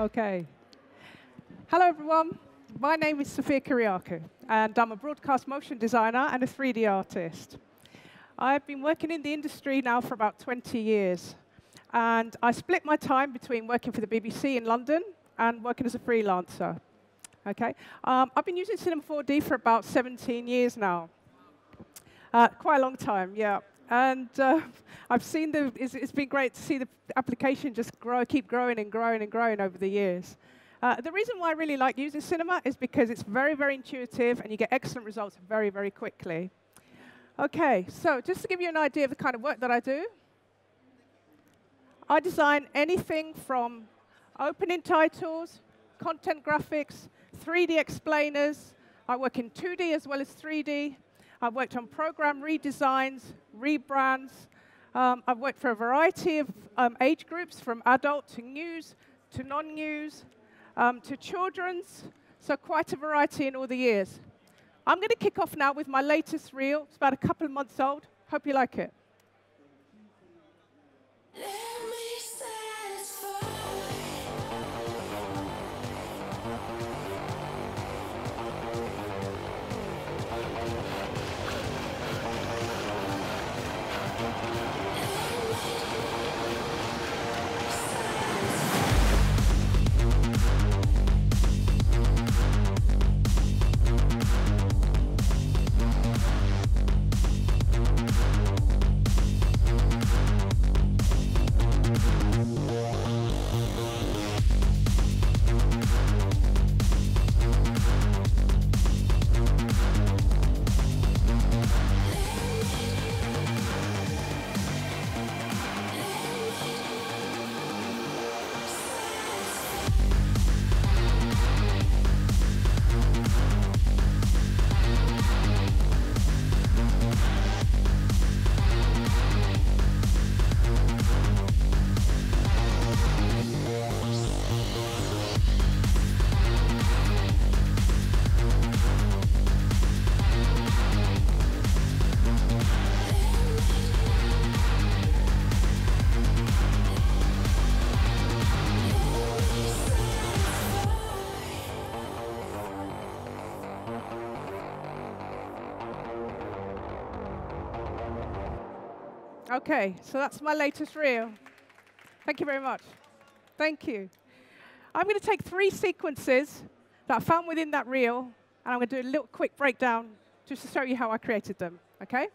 Okay. Hello, everyone. My name is Sophia Kyriacou, and I'm a broadcast motion designer and a 3D artist. I've been working in the industry now for about 20 years. And I split my time between working for the BBC in London and working as a freelancer. Okay. I've been using Cinema 4D for about 17 years now. Quite a long time, yeah. And I've seen it's been great to see the application just keep growing and growing and growing over the years. The reason why I really like using Cinema is because it's very, very intuitive, and you get excellent results very, very quickly. OK, so just to give you an idea of the kind of work that I do, I design anything from opening titles, content graphics, 3D explainers. I work in 2D as well as 3D. I've worked on program redesigns, rebrands. I've worked for a variety of age groups, from adult to news to non-news. To children's, so quite a variety in all the years. I'm going to kick off now with my latest reel. It's about a couple of months old. Hope you like it. OK, so that's my latest reel. Thank you very much. Thank you. I'm going to take three sequences that I found within that reel, and I'm going to do a little quick breakdown just to show you how I created them. OK?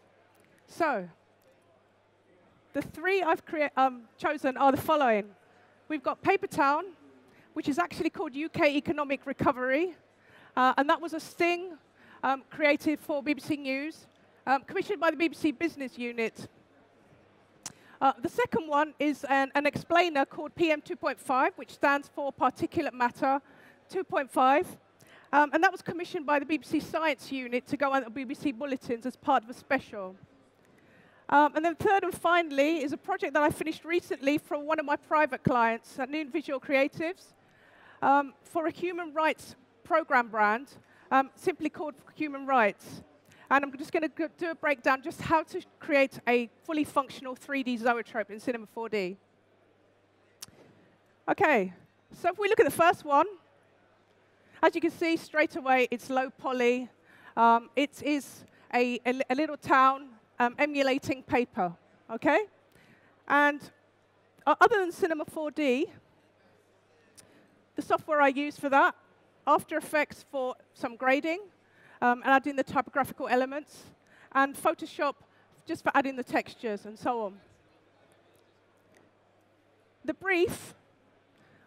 So the three I've chosen are the following. We've got Paper Town, which is actually called UK Economic Recovery. And that was a sting created for BBC News, commissioned by the BBC Business Unit. The second one is an explainer called PM 2.5, which stands for Particulate Matter 2.5. And that was commissioned by the BBC Science Unit to go on the BBC Bulletins as part of a special. And then third and finally is a project that I finished recently from one of my private clients, Noon Visual Creatives, for a human rights program brand, simply called Human Rights. And I'm just going to do a breakdown just how to create a fully functional 3D zoetrope in Cinema 4D. OK, so if we look at the first one, as you can see, straight away, it's low poly. It is a little town emulating paper, OK? And other than Cinema 4D, the software I use for that, After Effects for some grading, and adding the typographical elements, and Photoshop just for adding the textures and so on. The brief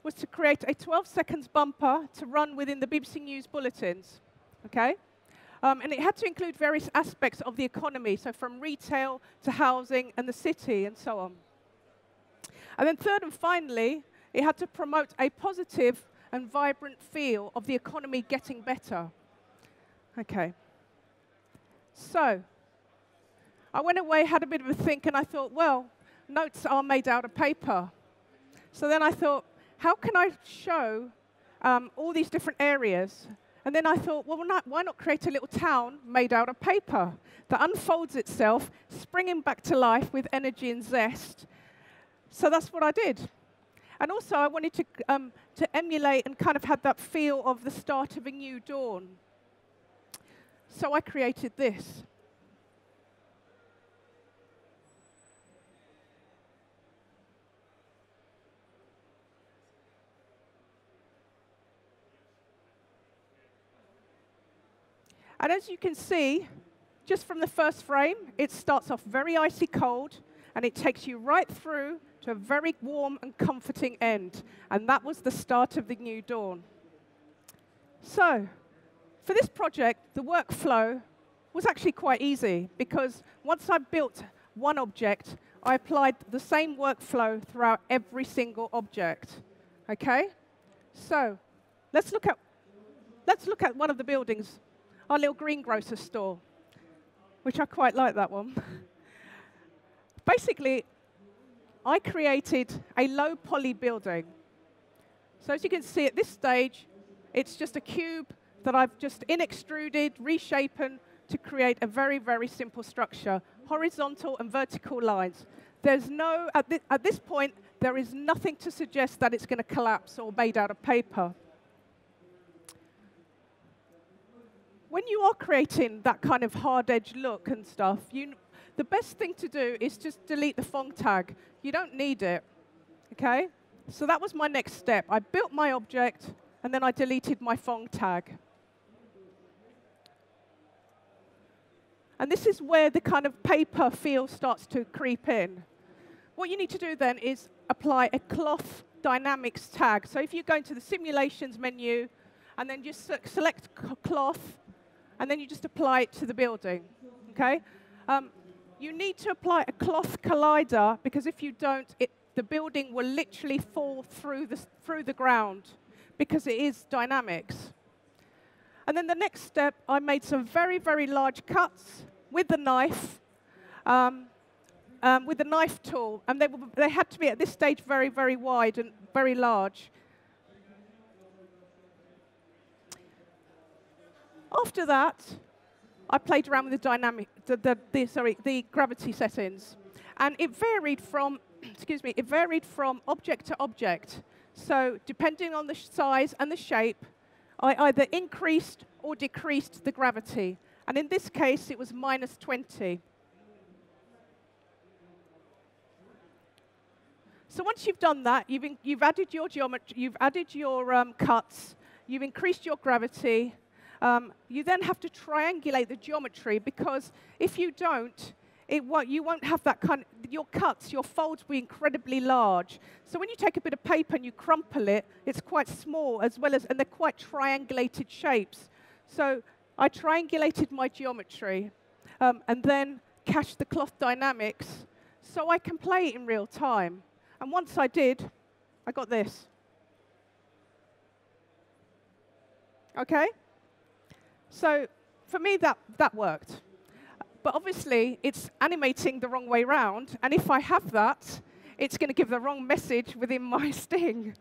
was to create a 12-second bumper to run within the BBC News bulletins, okay? And it had to include various aspects of the economy, so from retail to housing and the city and so on. And then third and finally, it had to promote a positive and vibrant feel of the economy getting better. OK. So I went away, had a bit of a think, and I thought, well, notes are made out of paper. So then I thought, how can I show all these different areas? And then I thought, well, why not create a little town made out of paper that unfolds itself, springing back to life with energy and zest? So that's what I did. And also, I wanted to emulate and kind of have that feel of the start of a new dawn. So I created this. And as you can see, just from the first frame, it starts off very icy cold, and it takes you right through to a very warm and comforting end. And that was the start of the new dawn. So for this project, the workflow was actually quite easy, because once I built one object, I applied the same workflow throughout every single object. Okay? So let's look at one of the buildings. Our little greengrocer store, which I quite like that one. Basically, I created a low-poly building. So as you can see at this stage, it's just a cube that I've just in-extruded, reshapen to create a very, very simple structure, horizontal and vertical lines. There's no, at this point, there is nothing to suggest that it's going to collapse or made out of paper. When you are creating that kind of hard-edge look and stuff, the best thing to do is just delete the font tag. You don't need it, okay? So that was my next step. I built my object, and then I deleted my font tag. And this is where the kind of paper feel starts to creep in. What you need to do then is apply a cloth dynamics tag. So if you go into the simulations menu, and then just select cloth, and then you just apply it to the building. Okay? You need to apply a cloth collider, because if you don't, the building will literally fall through the ground, because it is dynamics. And then the next step, I made some very, very large cuts with the knife, tool. And they had to be, at this stage, very, very wide and very large. After that, I played around with the gravity settings, and it varied from, it varied from object to object. So depending on the size and the shape, I either increased or decreased the gravity, and in this case, it was -20. So once you've done that, you've added your geometry, you've added your cuts, you've increased your gravity. You then have to triangulate the geometry, because if you don't, you won't have that kind of, your cuts, your folds will be incredibly large. So when you take a bit of paper and you crumple it, it's quite small, as well as, and they're quite triangulated shapes. So I triangulated my geometry, and then cached the cloth dynamics so I can play it in real time. And once I did, I got this. Okay? So for me, that worked. But obviously, it's animating the wrong way around. And if I have that, it's going to give the wrong message within my sting.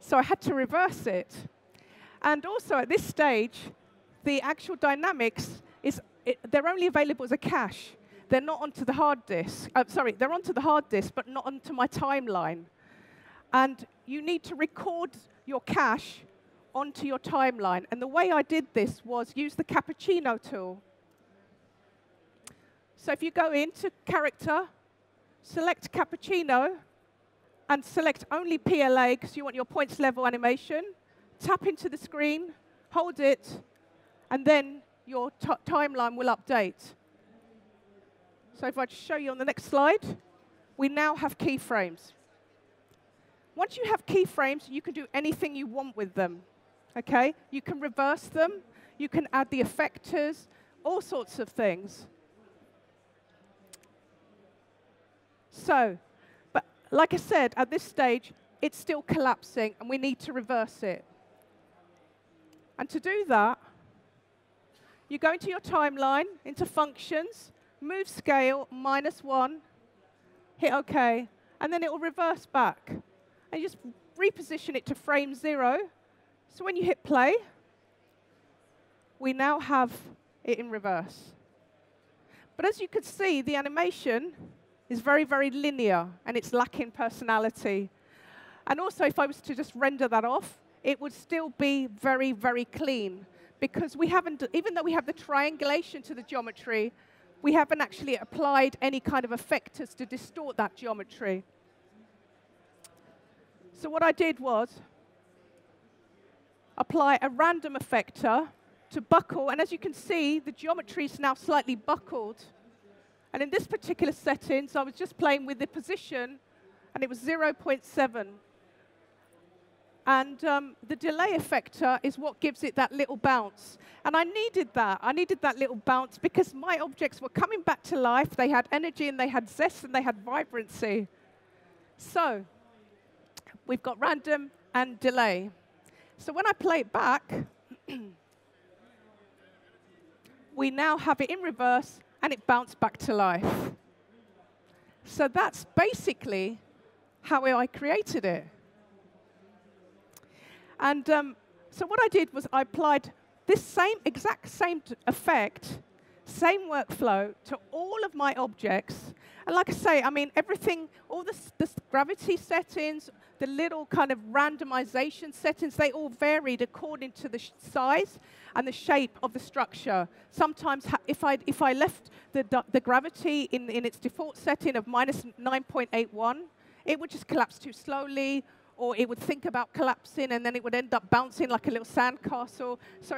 So I had to reverse it. And also, at this stage, the actual dynamics, they're only available as a cache. They're not onto the hard disk. Sorry, they're onto the hard disk, but not onto my timeline. And you need to record your cache onto your timeline. And the way I did this was use the cappuccino tool. So if you go into character, select cappuccino, and select only PLA, because you want your points level animation, tap into the screen, hold it, and then your timeline will update. So if I just show you on the next slide, we now have keyframes. Once you have keyframes, you can do anything you want with them. Okay, you can reverse them, you can add the effectors, all sorts of things. So, but like I said, at this stage, it's still collapsing, and we need to reverse it. And to do that, you go into your timeline, into functions, move scale, -1, hit OK, and then it will reverse back. And you just reposition it to frame 0. So when you hit play, we now have it in reverse. But as you can see, the animation is very, very linear, and it's lacking personality. And also, if I was to just render that off, it would still be very, very clean. Because we haven't, even though we have the triangulation to the geometry, we haven't actually applied any kind of effectors to distort that geometry. So what I did was apply a random effector to buckle. And as you can see, the geometry is now slightly buckled. And in this particular setting, so I was just playing with the position, and it was 0.7. And the delay effector is what gives it that little bounce. And I needed that. I needed that little bounce because my objects were coming back to life. They had energy, and they had zest, and they had vibrancy. So we've got random and delay. So when I play it back, we now have it in reverse, and it bounced back to life. So that's basically how I created it. And so what I did was I applied this exact same effect, same workflow to all of my objects. And like I say, I mean, everything, all the gravity settings, the little kind of randomization settings, they all varied according to the size and the shape of the structure. Sometimes if I left the gravity in its default setting of -9.81, it would just collapse too slowly, or it would think about collapsing, and then it would end up bouncing like a little sandcastle. So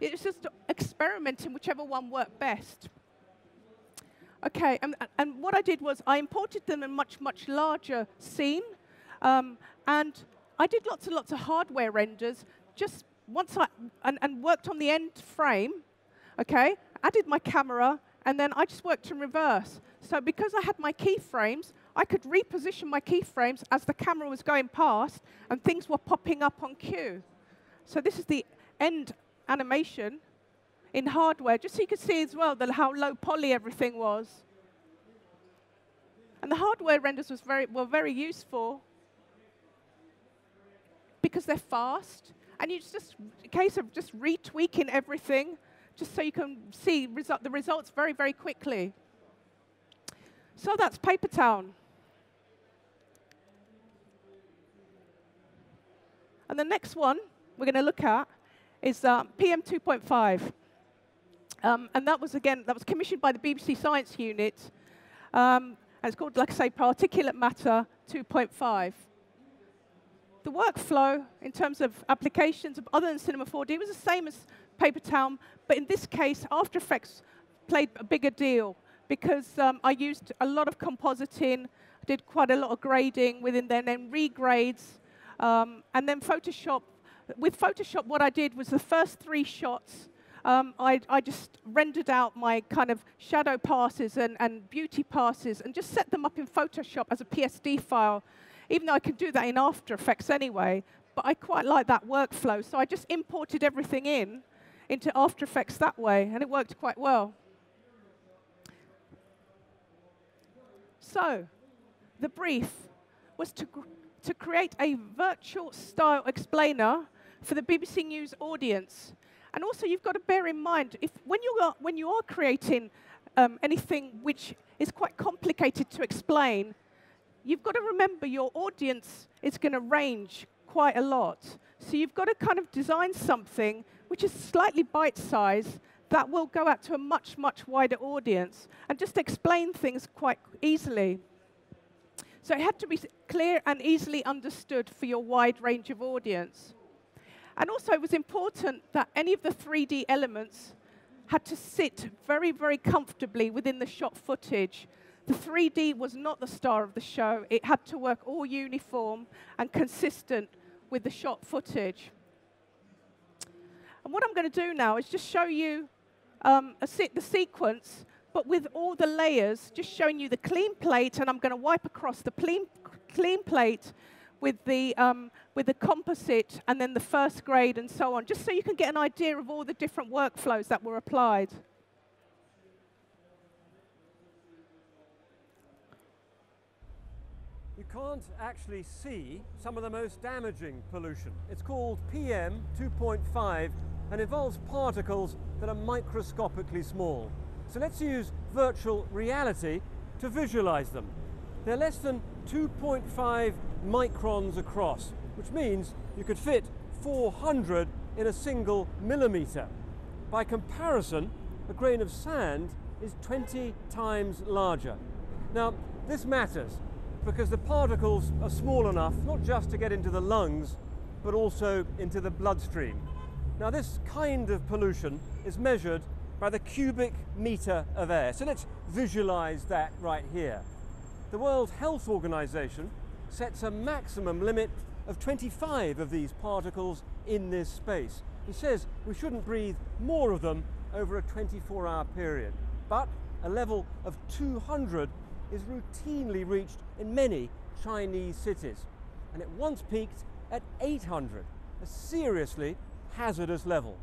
it was just experimenting whichever one worked best. OK, and what I did was I imported them in a much, much larger scene. And I did lots and lots of hardware renders, just and worked on the end frame, OK? Added my camera, and then I just worked in reverse. So because I had my keyframes, I could reposition my keyframes as the camera was going past, and things were popping up on cue. So this is the end animation in hardware, just so you could see as well how low poly everything was. And the hardware renders were very useful because they're fast. And it's just a case of just retweaking everything just so you can see the results very, very quickly. So that's Paper Town. And the next one we're going to look at is PM 2.5. And that was, again, that was commissioned by the BBC Science Unit. And it's called, like I say, Particulate Matter 2.5. The workflow in terms of applications other than Cinema 4D was the same as Paper Town. But in this case, After Effects played a bigger deal because I used a lot of compositing, did quite a lot of grading within there, and then regrades. And then Photoshop. With Photoshop, what I did was the first 3 shots, I just rendered out my kind of shadow passes and beauty passes and just set them up in Photoshop as a PSD file, even though I could do that in After Effects anyway. But I quite like that workflow. So I just imported everything into After Effects that way, and it worked quite well. So the brief was to create a virtual style explainer for the BBC News audience. And also, you've got to bear in mind, when you are creating anything which is quite complicated to explain, you've got to remember your audience is going to range quite a lot. So you've got to kind of design something which is slightly bite-sized that will go out to a much, much wider audience and just explain things quite easily. So it had to be clear and easily understood for your wide range of audience. And also, it was important that any of the 3D elements had to sit very, very comfortably within the shot footage. The 3D was not the star of the show. It had to work all uniform and consistent with the shot footage. And what I'm going to do now is just show you the sequence, but with all the layers, just showing you the clean plate. And I'm going to wipe across the clean plate with the composite and then the first grade and so on, just so you can get an idea of all the different workflows that were applied. You can't actually see some of the most damaging pollution. It's called PM 2.5 and involves particles that are microscopically small. So let's use virtual reality to visualize them. They're less than 2.5 microns across, which means you could fit 400 in a single millimetre. By comparison, a grain of sand is 20 times larger. Now, this matters because the particles are small enough not just to get into the lungs, but also into the bloodstream. Now, this kind of pollution is measured by the cubic metre of air. So let's visualise that right here. The World Health Organisation sets a maximum limit of 25 of these particles in this space. It says we shouldn't breathe more of them over a 24-hour period. But a level of 200 is routinely reached in many Chinese cities. And it once peaked at 800, a seriously hazardous level.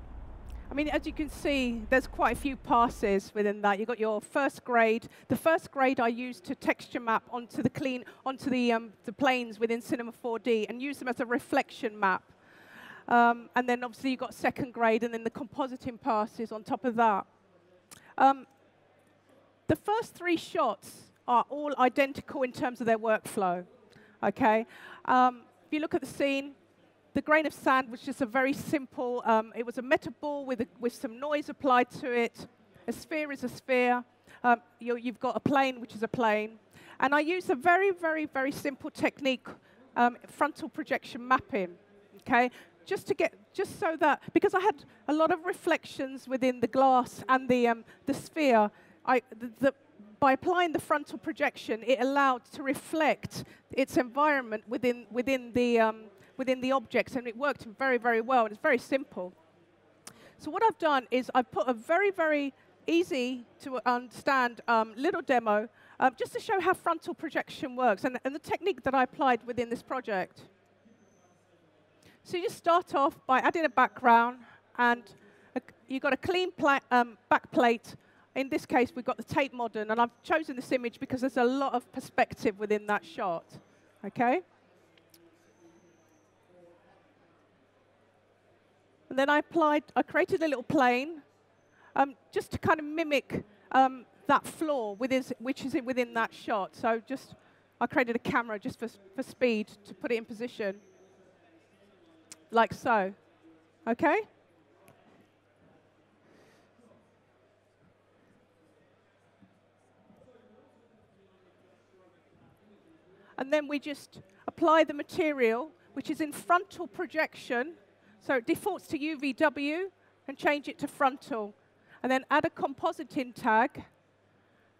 I mean, as you can see, there's quite a few passes within that. You've got your first grade. The first grade I used to texture map onto the the planes within Cinema 4D and use them as a reflection map. And then obviously you've got second grade and then the compositing passes on top of that. The first three shots are all identical in terms of their workflow. Okay? If you look at the scene, the grain of sand was just a very simple, it was a metal ball with some noise applied to it. A sphere is a sphere. You've got a plane, which is a plane. And I used a very, very, very simple technique, frontal projection mapping, okay? Just so that, because I had a lot of reflections within the glass and the sphere, by applying the frontal projection, it allowed to reflect its environment within the objects, and it worked very, very well, and it's very simple. So what I've done is I've put a very, very easy to understand little demo just to show how frontal projection works and the technique that I applied within this project. So you just start off by adding a background, and you've got a clean back plate. In this case, we've got the Tate Modern, and I've chosen this image because there's a lot of perspective within that shot, okay? And then I created a little plane just to kind of mimic that floor, which is within that shot. So just I created a camera just for speed to put it in position, like so. Okay? And then we just apply the material, which is in frontal projection. So it defaults to UVW and change it to frontal. And then add a compositing tag.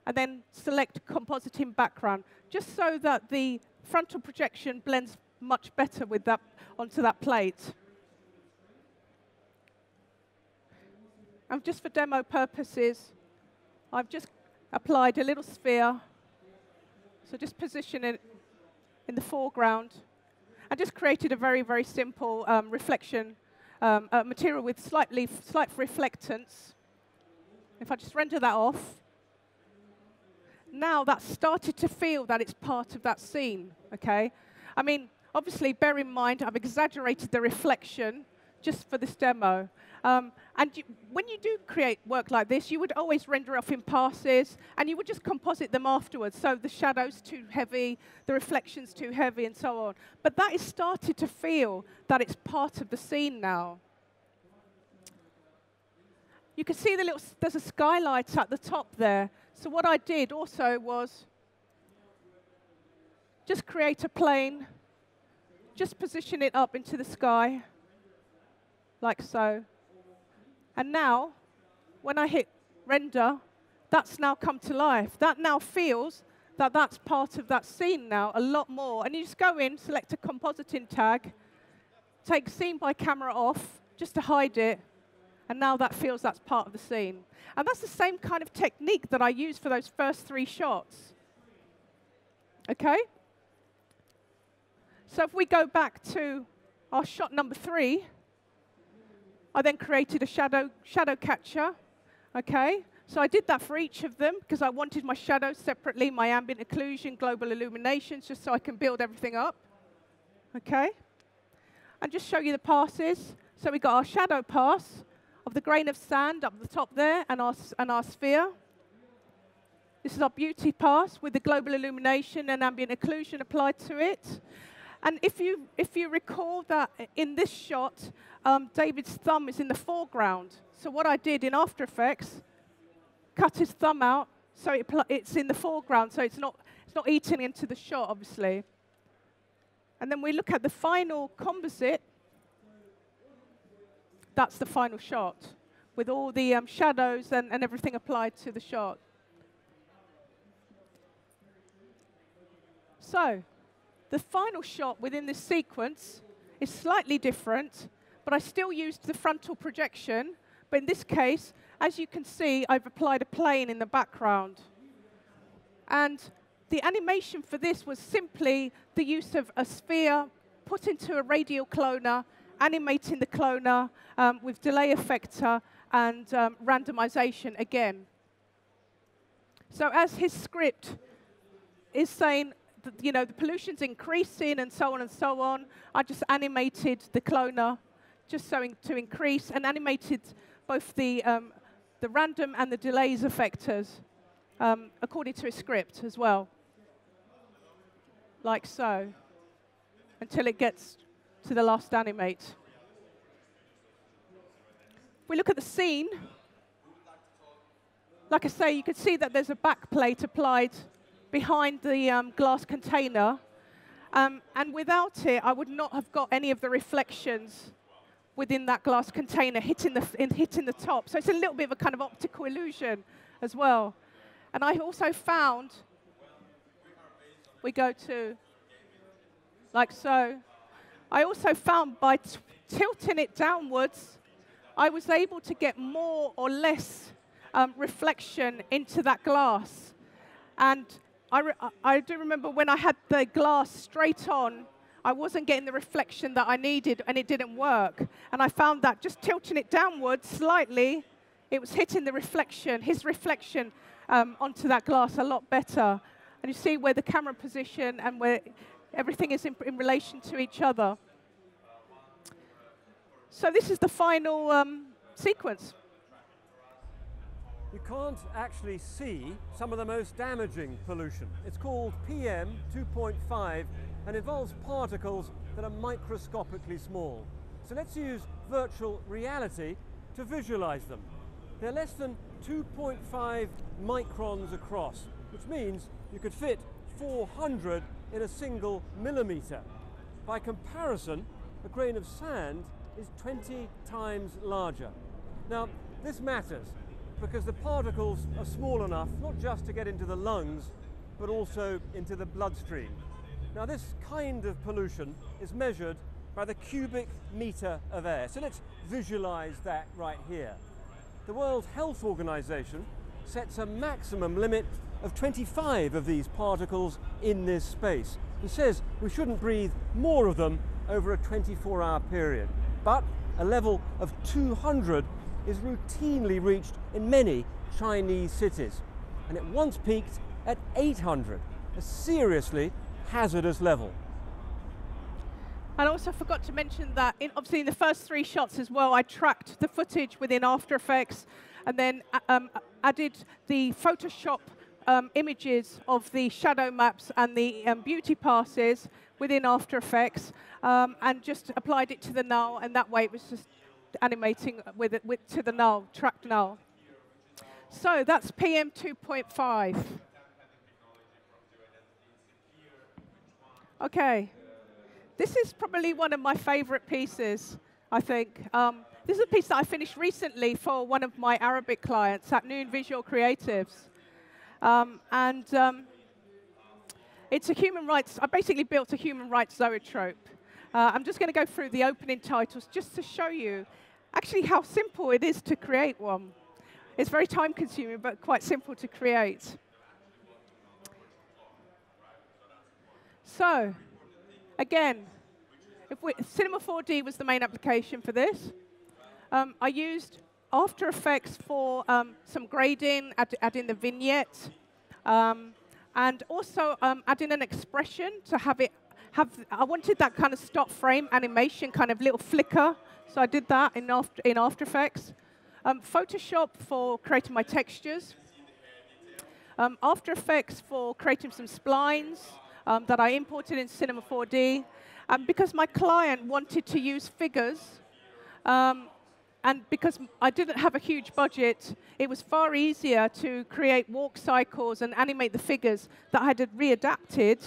And then select compositing background, just so that the frontal projection blends much better with that onto that plate. And just for demo purposes, I've just applied a little sphere. So just position it in the foreground. I just created a very, very simple reflection material with slight reflectance. If I just render that off, now that's started to feel that it's part of that scene. Okay, I mean, obviously, bear in mind I've exaggerated the reflection just for this demo. When you do create work like this, you would always render off in passes, and you would just composite them afterwards. So the shadow's too heavy, the reflection's too heavy, and so on. But that is started to feel that it's part of the scene now. You can see there's a skylight at the top there. So what I did also was just create a plane, just position it up into the sky, like so. And now, when I hit render, that's now come to life. That now feels that that's part of that scene now a lot more. And you just go in, select a compositing tag, take scene by camera off just to hide it, and now that feels that's part of the scene. And that's the same kind of technique that I used for those first three shots. Okay? So if we go back to our shot number 3, I then created a shadow catcher, okay? So I did that for each of them because I wanted my shadows separately, my ambient occlusion, global illuminations, just so I can build everything up, okay? And just show you the passes. So we got our shadow pass of the grain of sand up the top there and our sphere. This is our beauty pass with the global illumination and ambient occlusion applied to it. And if you recall that in this shot, David's thumb is in the foreground. So what I did in After Effects, cut his thumb out so it's in the foreground, so it's not eating into the shot, obviously. And then we look at the final composite. That's the final shot with all the shadows and everything applied to the shot. So the final shot within this sequence is slightly different, but I still used the frontal projection. But in this case, as you can see, I've applied a plane in the background. And the animation for this was simply the use of a sphere put into a radial cloner, animating the cloner with delay effector and randomization again. So as his script is saying, you know, the pollution's increasing and so on, I just animated the cloner just so to increase and animated both the random and the delays effectors according to a script as well, like so, until it gets to the last animate. If we look at the scene, like I say, you can see that there's a backplate applied behind the glass container. And without it, I would not have got any of the reflections within that glass container hitting the top. So it's a little bit of a kind of optical illusion as well. And I also found, we go to like so. I also found by tilting it downwards, I was able to get more or less reflection into that glass. And I do remember when I had the glass straight on, I wasn't getting the reflection that I needed, and it didn't work. And I found that just tilting it downwards slightly, it was hitting the reflection, his reflection onto that glass a lot better. And you see where the camera position and where everything is in relation to each other. So this is the final sequence. You can't actually see some of the most damaging pollution. It's called PM 2.5 and involves particles that are microscopically small. So let's use virtual reality to visualize them. They're less than 2.5 microns across, which means you could fit 400 in a single millimeter. By comparison, a grain of sand is 20 times larger. Now, this matters, because the particles are small enough not just to get into the lungs, but also into the bloodstream. Now, this kind of pollution is measured by the cubic meter of air. So let's visualize that right here. The World Health Organization sets a maximum limit of 25 of these particles in this space. It says we shouldn't breathe more of them over a 24-hour period. But a level of 200 is routinely reached in many Chinese cities, and it once peaked at 800, a seriously hazardous level. And I also forgot to mention that, obviously in the first three shots as well, I tracked the footage within After Effects and then added the Photoshop images of the shadow maps and the beauty passes within After Effects and just applied it to the null, and that way it was just animating to the null, tracked null. So that's PM 2.5. Okay, this is probably one of my favorite pieces, I think. This is a piece that I finished recently for one of my Arabic clients at Noon Visual Creatives. It's a human rights, I basically built a human rights zoetrope. I'm just going to go through the opening titles just to show you actually how simple it is to create one. It's very time consuming, but quite simple to create. So, again, Cinema 4D was the main application for this. I used After Effects for some grading, adding the vignette, and also adding an expression to have it. I wanted that kind of stop frame animation, kind of little flicker, so I did that in After Effects. Photoshop for creating my textures. After Effects for creating some splines that I imported in Cinema 4D. Because my client wanted to use figures, and because I didn't have a huge budget, it was far easier to create walk cycles and animate the figures that I had readapted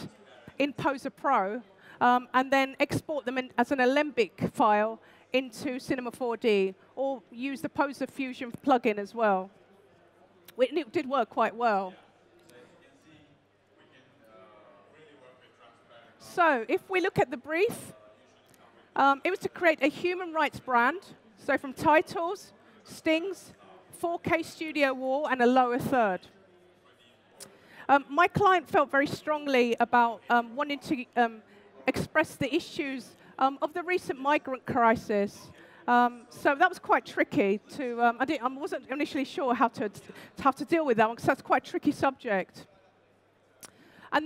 in Poser Pro, and then export them in as an Alembic file into Cinema 4D, or use the Poser Fusion plugin as well. It did work quite well. So if we look at the brief, it was to create a human rights brand. So from titles, stings, 4K studio wall, and a lower third. My client felt very strongly about wanting to express the issues of the recent migrant crisis. So that was quite tricky. I wasn't initially sure how to deal with that one, because that's quite a tricky subject. And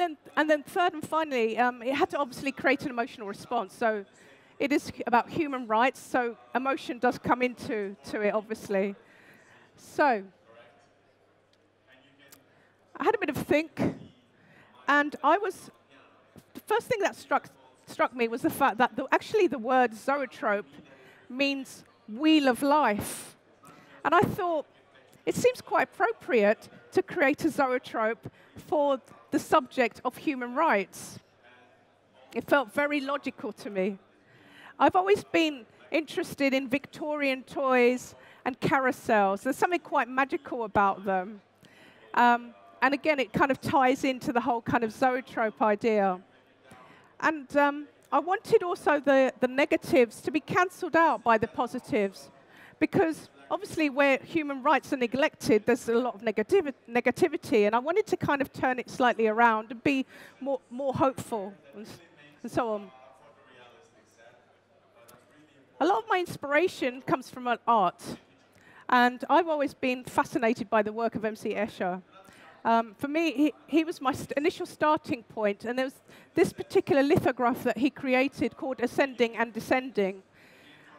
then third and finally, it had to obviously create an emotional response. So it is about human rights, so emotion does come into it, obviously. So I had a bit of a think, and the first thing that struck me was the fact that actually the word zoetrope means wheel of life. And I thought, it seems quite appropriate to create a zoetrope for the subject of human rights. It felt very logical to me. I've always been interested in Victorian toys and carousels. There's something quite magical about them. And again, it kind of ties into the whole kind of zoetrope idea. And I wanted also the negatives to be cancelled out by the positives, because obviously, where human rights are neglected, there's a lot of negativity, and I wanted to kind of turn it slightly around and be more hopeful and so on. A lot of my inspiration comes from art, and I've always been fascinated by the work of M.C. Escher. For me, he was my initial starting point, and there was this particular lithograph that he created called Ascending and Descending.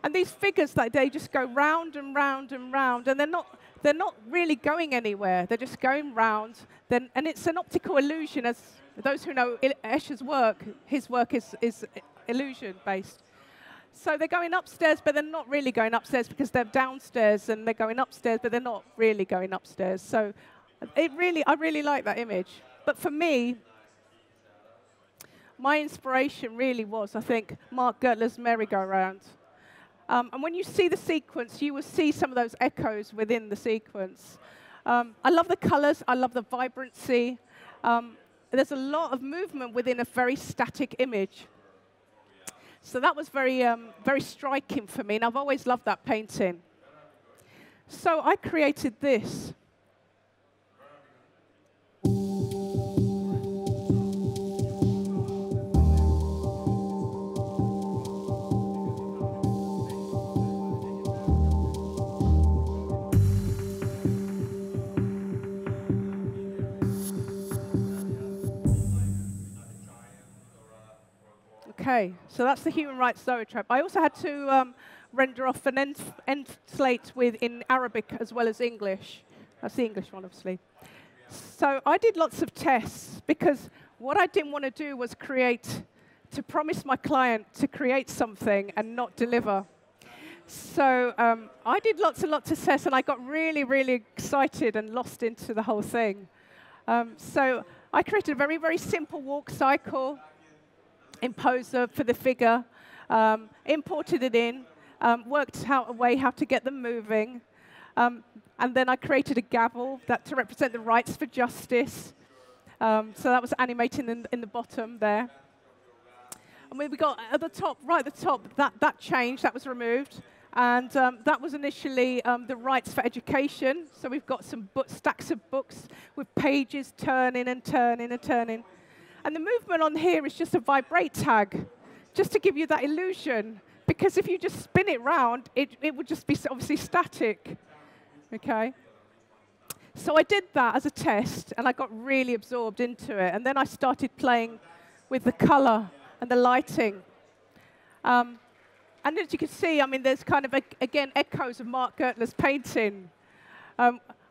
And these figures, like, they just go round and round and round, and they're not really going anywhere. They're just going round. And it's an optical illusion. As those who know Escher's work, his work is illusion-based. So they're going upstairs, but they're not really going upstairs, because they're downstairs, and they're going upstairs, but they're not really going upstairs. So I really like that image. But for me, my inspiration really was, I think, Mark Gertler's merry-go-round. And when you see the sequence, you will see some of those echoes within the sequence. I love the colors. I love the vibrancy. There's a lot of movement within a very static image. So that was very, very striking for me, and I've always loved that painting. So I created this. OK, so that's the human rights zoetrope. I also had to render off an end slate in Arabic as well as English. That's the English one, obviously. So I did lots of tests, because what I didn't want to do was promise my client to create something and not deliver. So I did lots and lots of tests, and I got really, really excited and lost into the whole thing. So I created a very, very simple walk cycle in Poser for the figure, imported it in, worked out a way how to get them moving, and then I created a gavel to represent the rights for justice. So that was animating in the bottom there. And we got at the top, right at the top, that changed, that was removed. And that was initially the rights for education. So we've got some stacks of books with pages turning and turning and turning. And the movement on here is just a vibrate tag, just to give you that illusion. Because if you just spin it round, it would just be obviously static. Okay. So I did that as a test, and I got really absorbed into it. And then I started playing with the color and the lighting. And as you can see, I mean, there's kind of, again, echoes of Mark Gertler's painting.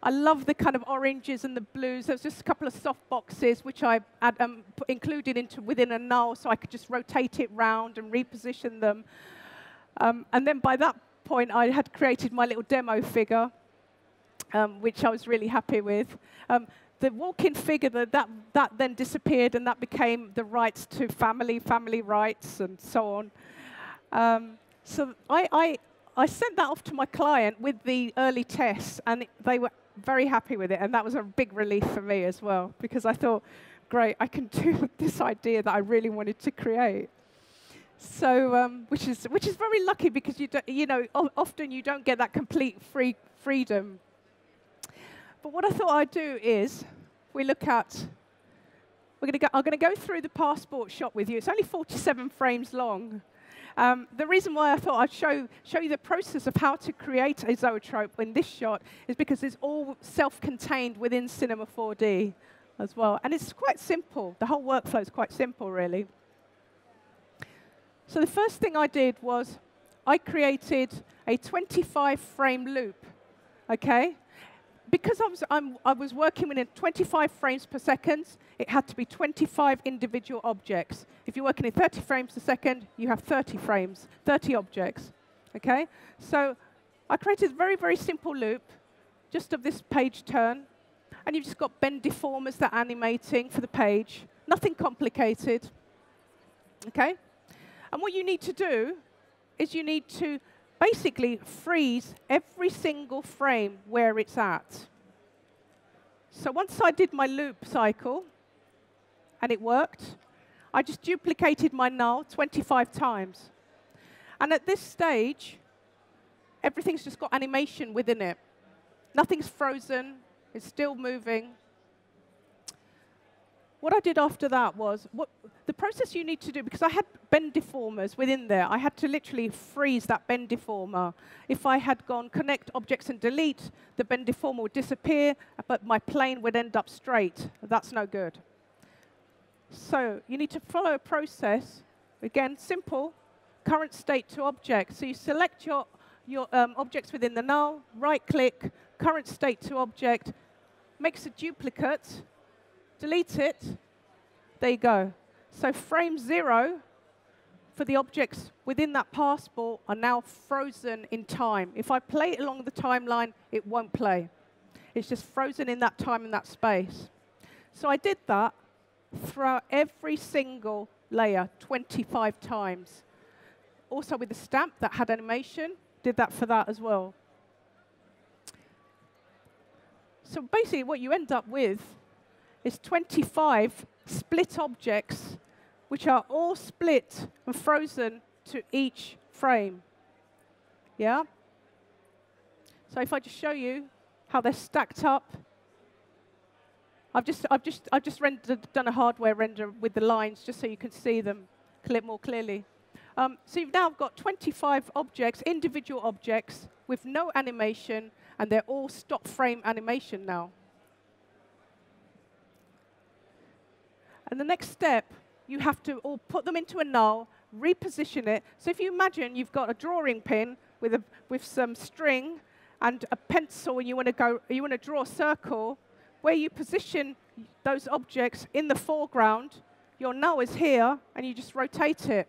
I love the kind of oranges and the blues. There's just a couple of soft boxes which I included within a null, so I could just rotate it round and reposition them. And then by that point, I had created my little demo figure, which I was really happy with. The walk-in figure, that then disappeared, and that became the rights to family, family rights, and so on. So I sent that off to my client with the early tests, and they were very happy with it. And that was a big relief for me as well, because I thought, great, I can do this idea that I really wanted to create. So which is very lucky, because often you don't get that complete freedom. But what I thought I'd do is I'm going to go through the passport shot with you. It's only 47 frames long. The reason why I thought I'd show you the process of how to create a zoetrope in this shot is because it's all self-contained within Cinema 4D as well. And it's quite simple. The whole workflow is quite simple, really. So the first thing I did was I created a 25-frame loop, OK? Because I was working within 25 frames per second, it had to be 25 individual objects. If you're working in 30 frames per second, you have 30 frames, 30 objects. Okay? So I created a very, very simple loop just of this page turn. And you've just got bend deformers that are animating for the page. Nothing complicated. Okay? And what you need to do is you need to basically freeze every single frame where it's at. So once I did my loop cycle, and it worked, I just duplicated my null 25 times. And at this stage, everything's just got animation within it. Nothing's frozen. It's still moving. What I did after that was, the process you need to do, because I had bend deformers within there, I had to literally freeze that bend deformer. If I had gone connect objects and delete, the bend deformer would disappear, but my plane would end up straight. That's no good. So you need to follow a process. Again, simple, current state to object. So you select your objects within the null, right-click, current state to object, makes a duplicate, delete it. There you go. So frame 0 for the objects within that passport are now frozen in time. If I play it along the timeline, it won't play. It's just frozen in that time and that space. So I did that throughout every single layer 25 times. Also with the stamp that had animation, did that for that as well. So basically what you end up with is 25 split objects, which are all split and frozen to each frame. Yeah? So if I just show you how they're stacked up, I've just done a hardware render with the lines just so you can see them more clearly. So you've now got 25 objects, individual objects, with no animation, and they're all stop frame animation now. And the next step, you have to all put them into a null, reposition it. So if you imagine you've got a drawing pin with some string and a pencil, and you want to draw a circle, where you position those objects in the foreground, your null is here, and you just rotate it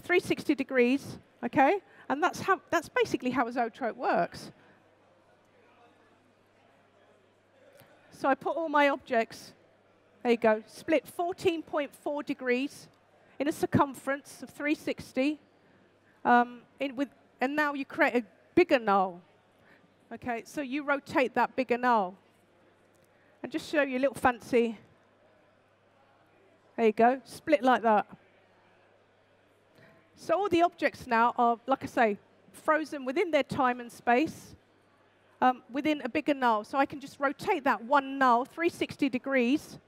360 degrees, okay? And that's basically how a zoetrope works. So I put all my objects. There you go, split 14.4 degrees in a circumference of 360. And now you create a bigger null. Okay, so you rotate that bigger null. And just show you a little fancy. There you go, split like that. So all the objects now are, like I say, frozen within their time and space, within a bigger null. So I can just rotate that one null 360 degrees.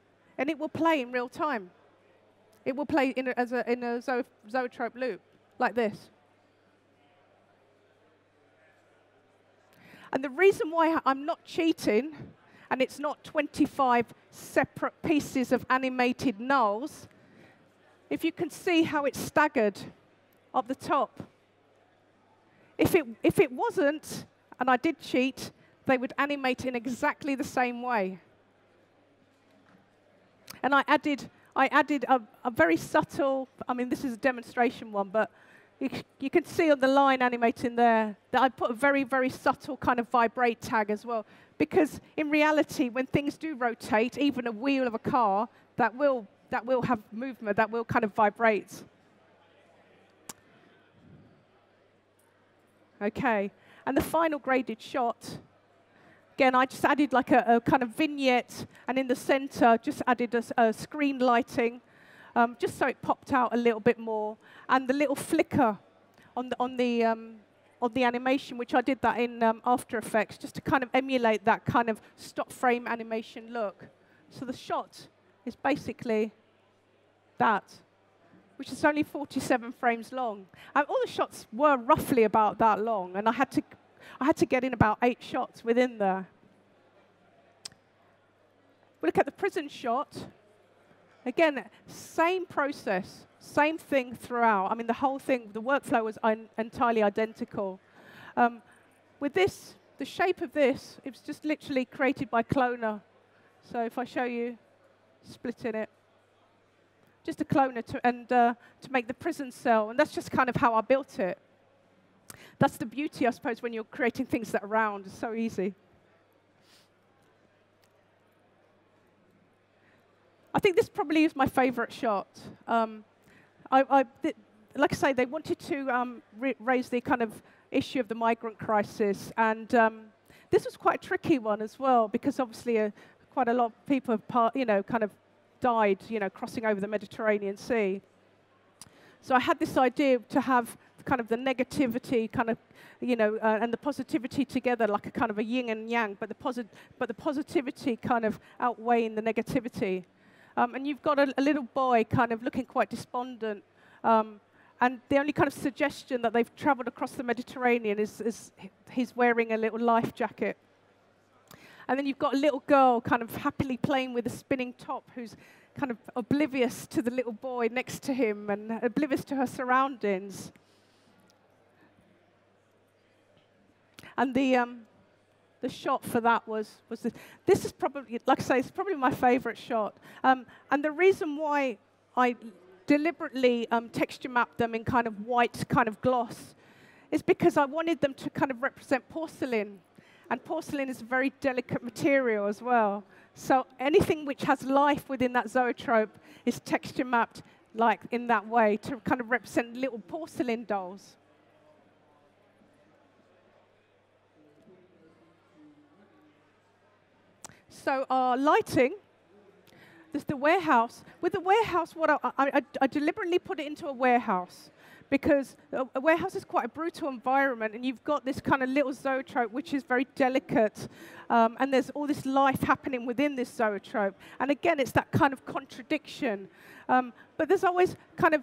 And it will play in real time. It will play in a zoetrope loop, like this. And the reason why I'm not cheating, and it's not 25 separate pieces of animated nulls, if you can see how it's staggered up the top. If it wasn't, and I did cheat, they would animate in exactly the same way. And I added a very subtle, I mean, this is a demonstration one, but you can see on the line animating there that I put a very, very subtle kind of vibrate tag as well. Because in reality, when things do rotate, even a wheel of a car, that will have movement, that will kind of vibrate. OK. And the final graded shot, again, I just added like a kind of vignette, and in the center, just added a screen lighting. Just so it popped out a little bit more, and the little flicker on the animation, which I did that in After Effects, just to kind of emulate that kind of stop frame animation look. So the shot is basically that, which is only 47 frames long. And all the shots were roughly about that long, and I had to get in about 8 shots within there. We look at the prison shot. Again, same process, same thing throughout. I mean, the whole thing, the workflow was entirely identical. With this, the shape of this, it was just literally created by Cloner. So if I show you, splitting it. Just a cloner to make the prison cell. And that's just kind of how I built it. That's the beauty, I suppose, when you're creating things that are round. It's so easy. I think this probably is my favorite shot. Like I say, they wanted to raise the kind of issue of the migrant crisis. And this was quite a tricky one as well, because obviously quite a lot of people have kind of died, crossing over the Mediterranean Sea. So I had this idea to have kind of the negativity and the positivity together, like a kind of a yin and yang, but the positivity kind of outweighing the negativity. And you've got a little boy kind of looking quite despondent. And the only kind of suggestion that they've traveled across the Mediterranean is he's wearing a little life jacket. And then you've got a little girl kind of happily playing with a spinning top who's kind of oblivious to the little boy next to him and oblivious to her surroundings. And the shot for that was this is probably, like I say, it's probably my favorite shot. And the reason why I deliberately texture mapped them in kind of white kind of gloss is because I wanted them to kind of represent porcelain. And porcelain is a very delicate material as well. So anything which has life within that zoetrope is texture mapped like in that way to kind of represent little porcelain dolls. So our lighting, there's the warehouse. With the warehouse, what I deliberately put it into a warehouse, because a warehouse is quite a brutal environment, and you've got this kind of little zoetrope, which is very delicate, and there's all this life happening within this zoetrope. And again, it's that kind of contradiction. But there's always kind of,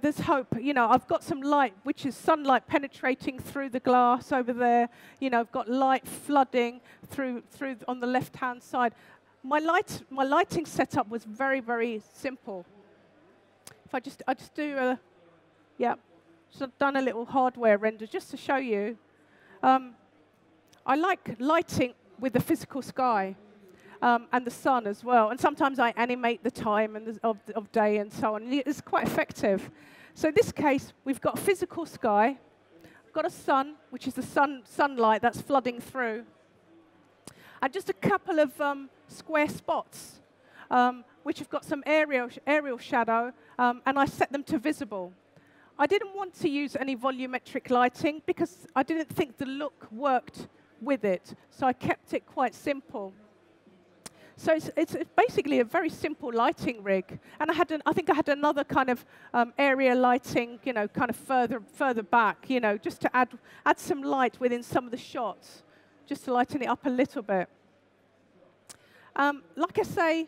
there's hope. I've got some light, which is sunlight penetrating through the glass over there. I've got light flooding through on the left-hand side. My lighting setup was very, very simple. If I just do a, yeah, so I've done a little hardware render just to show you. I like lighting with the physical sky and the sun as well. And sometimes I animate the time of day and so on. It's quite effective. So in this case, we've got physical sky, got a sun, which is the sunlight that's flooding through, and just a couple of square spots, which have got some aerial shadow, and I set them to visible. I didn't want to use any volumetric lighting because I didn't think the look worked with it, so I kept it quite simple. So it's basically a very simple lighting rig, and I think I had another kind of area lighting, kind of further back, just to add some light within some of the shots, just to lighten it up a little bit. Like I say,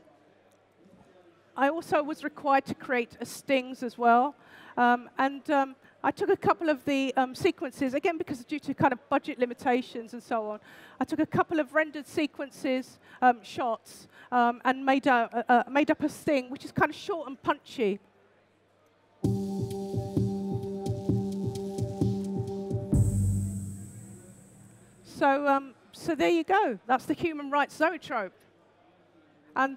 I also was required to create a stings as well. I took a couple of the sequences, again, because due to kind of budget limitations and so on, I took a couple of rendered sequences, shots, and made up a sting, which is kind of short and punchy. So So there you go. That's the human rights zoetrope. And